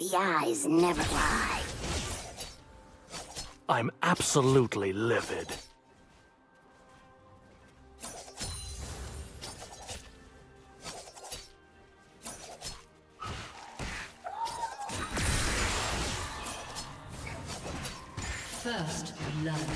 The eyes never lie. I'm absolutely livid. First love.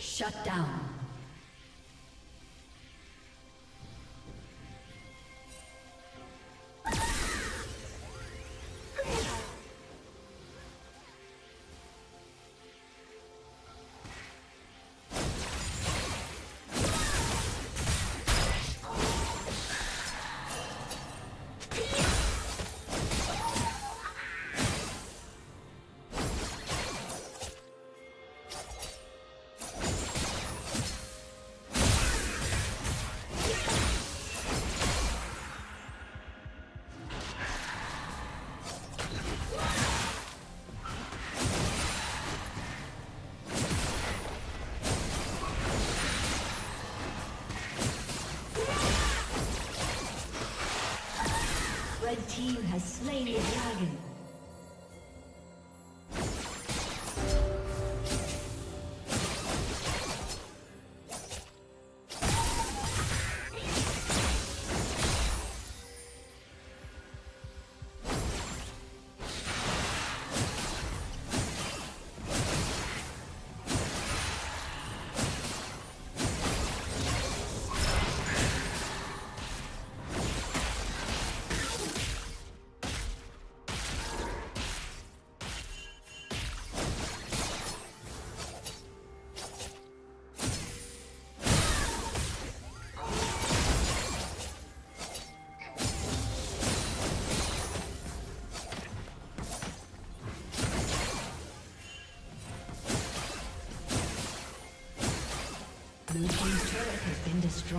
Shut down. slain the dragon. Blue team's turret has been destroyed.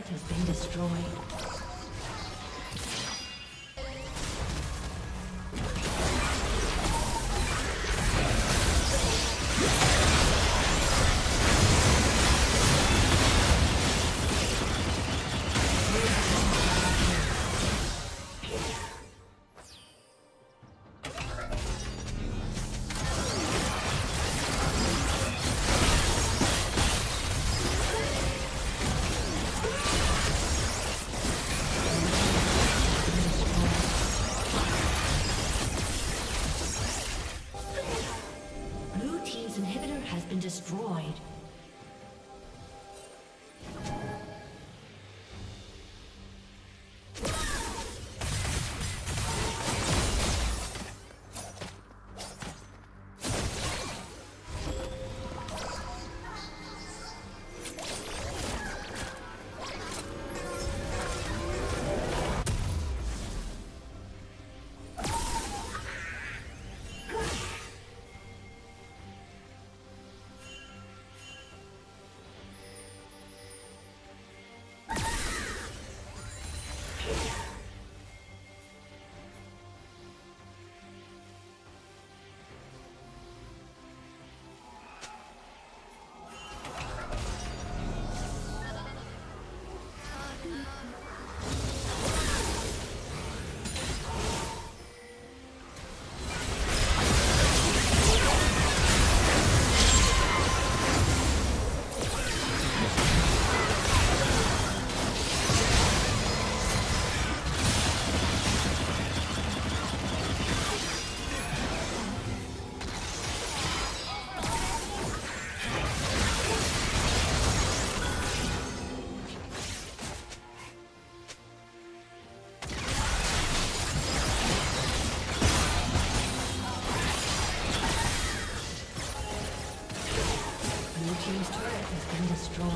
turret has been destroyed. Destroyed.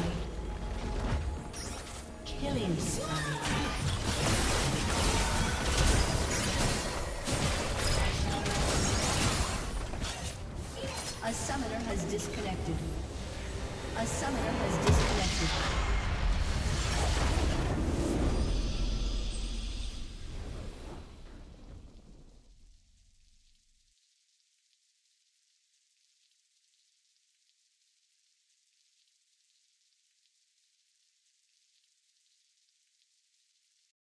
A summoner has disconnected.